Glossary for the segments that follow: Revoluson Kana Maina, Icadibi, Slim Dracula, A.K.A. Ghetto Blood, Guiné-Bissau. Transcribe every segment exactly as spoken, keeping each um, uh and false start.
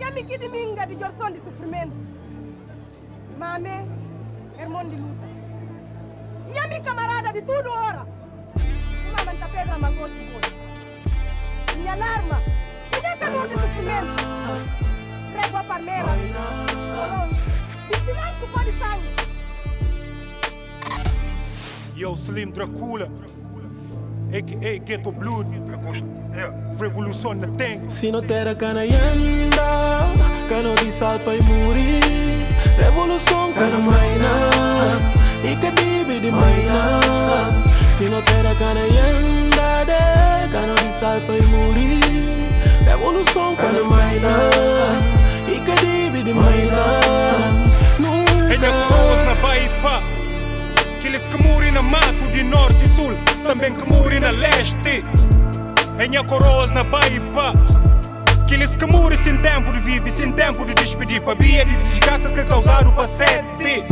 Ia bikin minga di Johnson di sofrimento. Mame, irmão de luta. Ia minha camarada de tudo hora. Uma manta pedra magote de boa. Minha alarma, minha calor de sofrimento. Régua parmela. Destinado com pó de sangue. Yo, Slim Dracula. A K A. Ghetto Blood. Revoluson na tank. Se não terá cana yanda, cano de sal para muri. Revoluson Kana Maina, Icadibi de Maina. Se não terá cana yanda, de cano de sal para muri. Revoluson Kana Maina, Icadibi de Maina. Nunca vamos na Baipa, aqueles que morrem na mato de norte e sul, também que morrem na leste. Enha coroas na Baipa, aqueles que morrem sem tempo de viver, sem tempo de despedir, para via de desgraças que causaram o passete.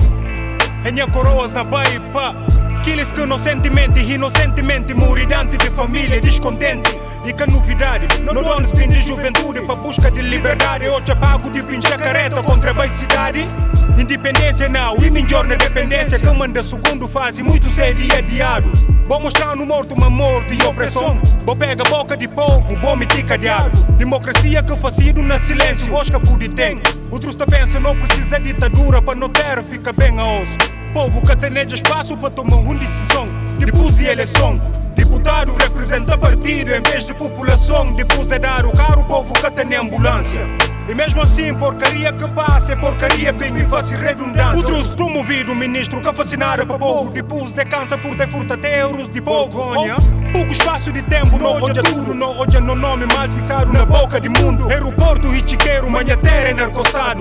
Enha coroas na Baipa, aqueles que inocentemente, inocentemente morrem diante de família descontente. E que novidade, não donos bem de juventude para busca de liberdade, ou chapago de pincha careta contra a baicidade. Independência não, e melhor na dependência, que manda segundo fase, muito cedo e adiado. Vou mostrar no morto uma morte e opressão. Vou pegar a boca de povo, vou meter cadeado. Democracia que eu facido na silêncio, osca por detém. Outros também pensam, não precisa de ditadura para não ter, fica bem a osso. Povo que ateneja espaço para tomar uma decisão. Depois e eleição. Deputado representa partido em vez de população. Depois é dar o carro, o povo que tem ambulância. E mesmo assim, porcaria que passa é porcaria que me faz redundância. Outros promovido, ministro que fascinara para povo. Depois de cansa, furta e furta até euros de povo. Oh, pouco espaço de tempo, não hoje tudo. Não hoje no nome, mas fixaram na boca de mundo. Aeroporto, richiqueiro, manhatera é narcostado.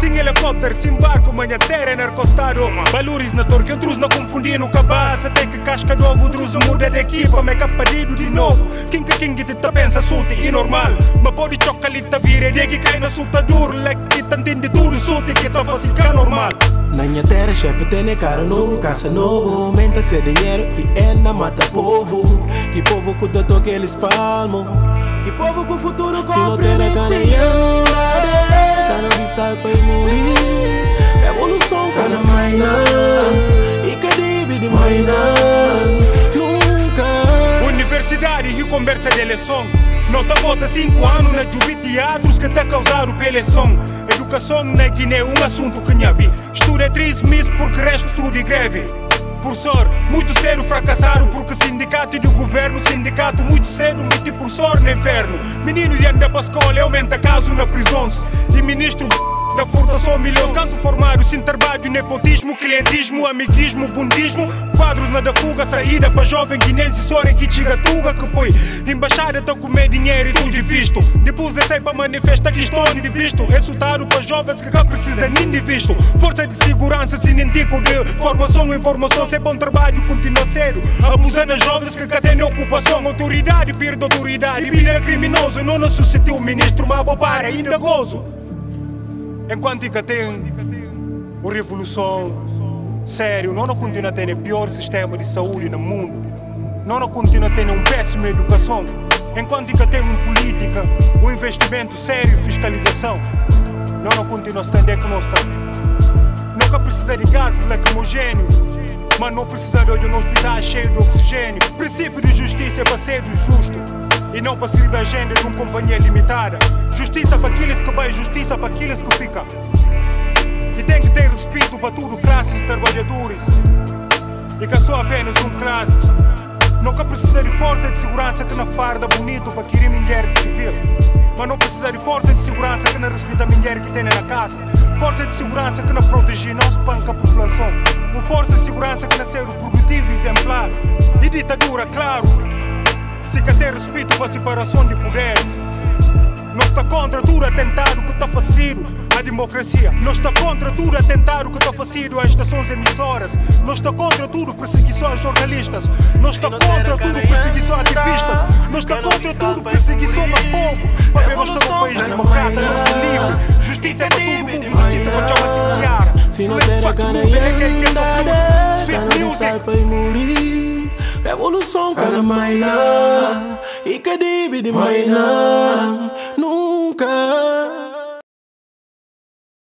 Sem helicóptero, sem barco, manhatera é narcostado. Valores na torre, outros não confundindo cabaça. Tem que casca do ovo, outros muda de equipa. Meca padido de novo. Quem que quem que te pensa, solta e normal. Mas pode chocalita vira, de que cai. Sultador, leque, tantinde tudo, solte que tá fácil que é normal. Na minha terra, chefe, tem cara novo, caça novo. Aumenta seu dinheiro e ainda mata povo. Que povo que o toque eles palmam. Que povo que o futuro compromete. Se não tem na canela, tá não sai pra morrer. Revolução Kana Maina, Icadibi de Maina. Nunca. Universidade e conversa de eleição. Nota vota cinco anos na jubiteatros que te causaram peleção. Educação na Guiné, um assunto que nhabi. Estuda três meses porque resto tudo em greve. Por sorte, muito cedo fracassaram porque sindicato e do governo. Sindicato muito cedo, muito por sorte no inferno. Menino de anda para escola, aumenta caso na prisão. E ministro da furta só milhões. Canto formaram sem trabalho, nepotismo, clientismo, amiguismo, bundismo. Quadros na da fuga, saída para jovem guinense. Sora que tira tuga que foi embaixada, tá comer dinheiro e tudo de visto. Depois é sai para manifestar que estão de visto. Resultado para jovens que cá precisam nem de visto. Força de segurança sem nenhum tipo de formação. Informação sem bom trabalho, continua sério. Abusando as jovens que cá têm ocupação. Autoridade, perda autoridade, vida criminoso. Não nos suscitou o ministro, mas bobara, ainda gozo. Enquanto que tem a revolução, sério, não continua a ter o pior sistema de saúde no mundo. Não continua a ter uma péssima educação. Enquanto que tem uma política, um investimento sério e fiscalização. Não continua a entender que nós estamos. Nunca precisa de gases lacrimogêneo, mas não precisa de um hospital cheio de oxigênio. O princípio de justiça é para ser do justo e não para servir a agenda de uma companhia limitada. Justiça para aqueles que vai, justiça para aqueles que fica. E tem que ter respeito para tudo, classes de trabalhadores. E que só apenas uma classe. Nunca precisa de força de segurança que na farda bonito para querer mulher de civil. Mas não precisa de força de segurança que não respeita a mulher que tem na casa. Força de segurança que não protege, não espanca a população. Uma força de segurança que não ser produtivo e exemplar. E ditadura, claro. Se que tem respeito para a separação de poderes. Nós está contra tudo atentado que está facido à democracia. Nós está contra tudo atentado que está facido às estações emissoras. Nós está contra tudo perseguição a jornalistas. Nós está contra tudo perseguição a ativistas. Nós está contra tudo perseguição ao povo. Para ver nós estamos um país democrata, não se livre. Justiça para todo mundo, justiça para Tchau Atiar. Se não der a cana e Revolução Kana Maina, Icadibi de Maina.